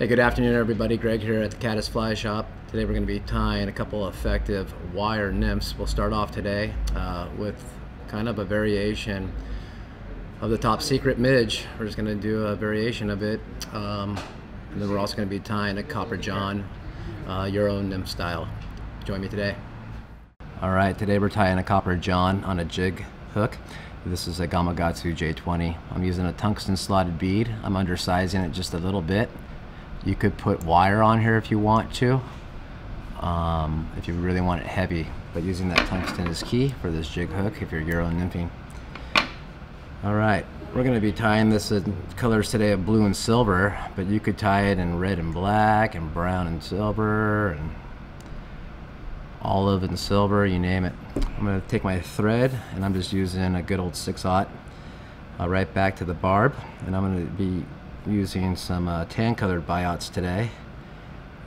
Hey, good afternoon everybody. Greg here at the Caddis Fly Shop. Today we're going to be tying a couple effective wire nymphs. We'll start off today with kind of a variation of the top secret midge. We're just going to do a variation of it. And then we're also going to be tying a Copper John Euro nymph style. Join me today. Alright, today we're tying a Copper John on a jig hook. This is a Gamagatsu J20. I'm using a tungsten slotted bead. I'm undersizing it just a little bit. You could put wire on here if you want to, if you really want it heavy, but using that tungsten is key for this jig hook if you're Euro nymphing. Alright, we're going to be tying this in colors today of blue and silver, but you could tie it in red and black and brown and silver and olive and silver, you name it. I'm going to take my thread and I'm just using a good old 6/0 right back to the barb, and I'm going to be using some tan colored buyouts today.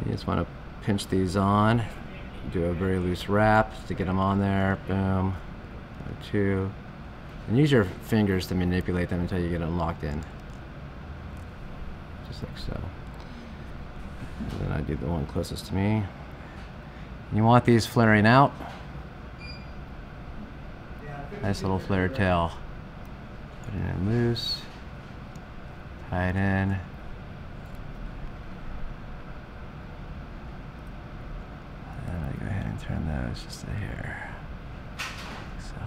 You just want to pinch these on, do a very loose wrap to get them on there, boom, two, and use your fingers to manipulate them until you get them locked in, just like so. And then I do the one closest to me. And you want these flaring out, nice little flare tail, put it in loose. Tie it in. And I go ahead and turn those just to here. So.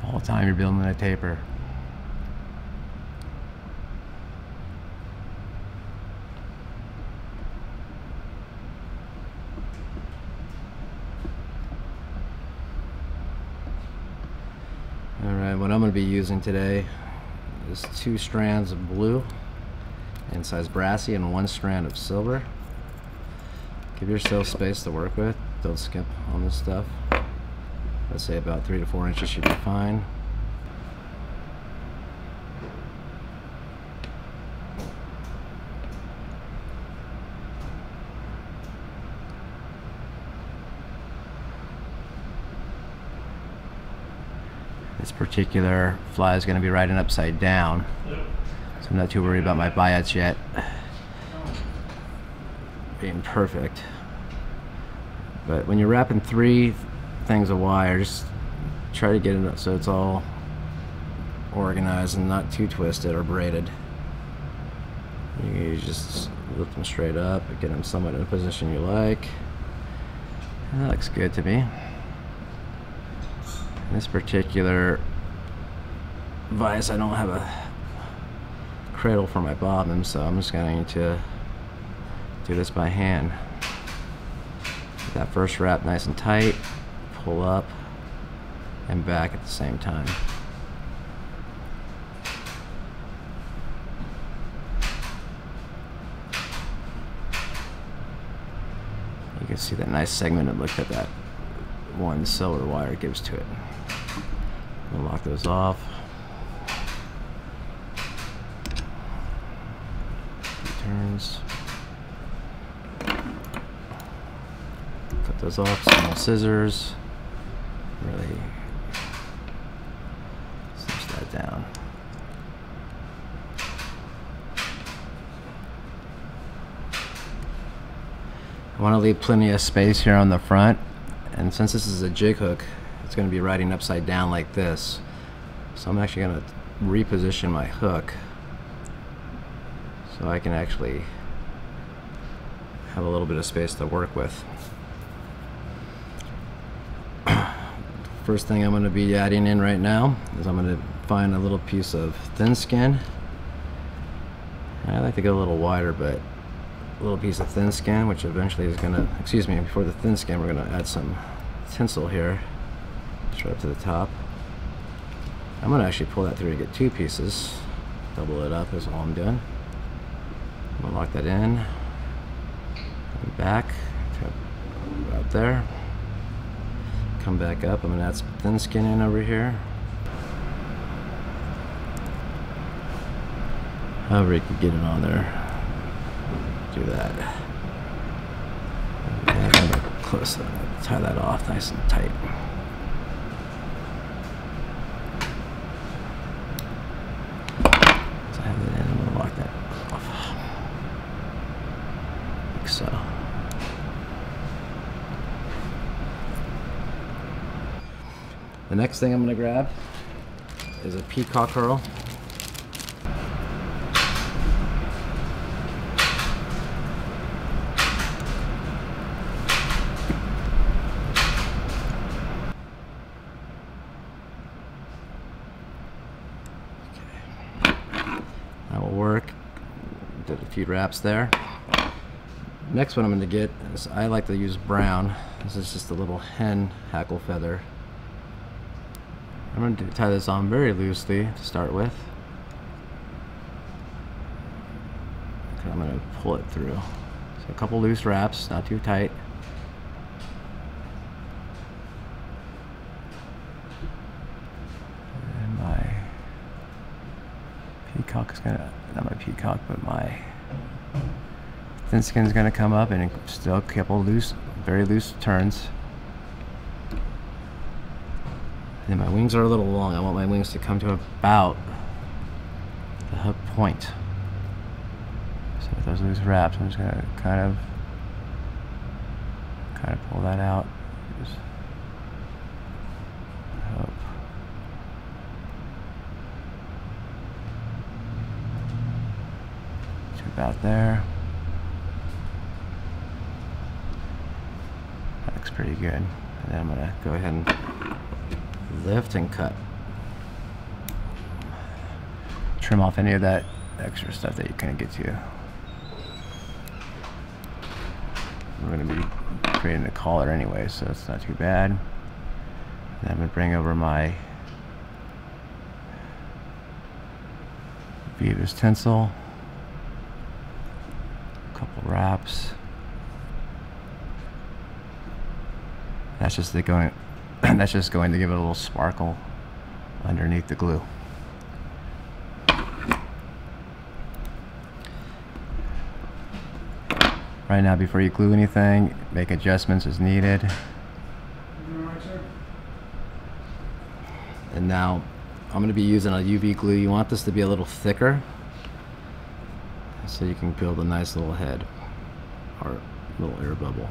The whole time you're building a taper. What I'm going to be using today is 2 strands of blue in size brassy and 1 strand of silver. Give yourself space to work with. Don't skimp on this stuff. Let's say about 3 to 4 inches should be fine. This particular fly is going to be riding upside down, so I'm not too worried about my buyouts yet being perfect. But when you're wrapping 3 things of wire, just try to get it up so it's all organized and not too twisted or braided. You just lift them straight up and get them somewhat in a position you like. And that looks good to me. This particular vise, I don't have a cradle for my bobbin, so I'm just going to do this by hand. Get that first wrap nice and tight, pull up and back at the same time. You can see that nice segmented look that that one silver wire gives to it. We'll lock those off. Turns. Cut those off. Small scissors. Really cinch that down. I want to leave plenty of space here on the front, and since this is a jig hook, it's going to be riding upside down like this. So I'm actually going to reposition my hook so I can actually have a little bit of space to work with. First thing I'm going to be adding in right now is I'm going to find a little piece of thin skin. I like to go a little wider, but a little piece of thin skin, which eventually is going to, excuse me, before the thin skin we're going to add some tinsel here. Right up to the top. I'm going to actually pull that through to get 2 pieces. Double it up is all I'm doing. I'm going to lock that in. And back. Out there. Come back up. I'm going to add some thin skin in over here. However you can get it on there. Do that. And I'm gonna close that. Tie that off nice and tight. So I have it in. I'm gonna lock that off. Like so. The next thing I'm gonna grab is a peacock curl. Wraps there. Next one I'm going to get is, I like to use brown. This is just a little hen hackle feather. I'm going to tie this on very loosely to start with. Okay, I'm going to pull it through. So a couple loose wraps, not too tight. And my peacock is going to, not my peacock, but my thin skin is going to come up, and it's still a couple loose, very loose turns. And then my wings are a little long. I want my wings to come to about the hook point. So with those loose wraps, I'm just going to kind of pull that out. Just hope. To about there. Pretty good. And then I'm going to go ahead and lift and cut. Trim off any of that extra stuff that you couldn't get to. We're going to be creating a collar anyway, so it's not too bad. And I'm going to bring over my Beavis tinsel, a couple wraps. That's just the going. That's just going to give it a little sparkle underneath the glue. Right now, before you glue anything, make adjustments as needed. And now, I'm going to be using a UV glue. You want this to be a little thicker, so you can build a nice little head or little air bubble.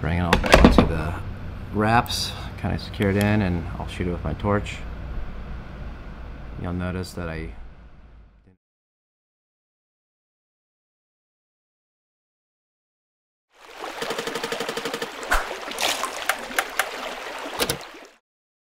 Bring it all to the wraps, kind of secured in, and I'll shoot it with my torch. You'll notice that I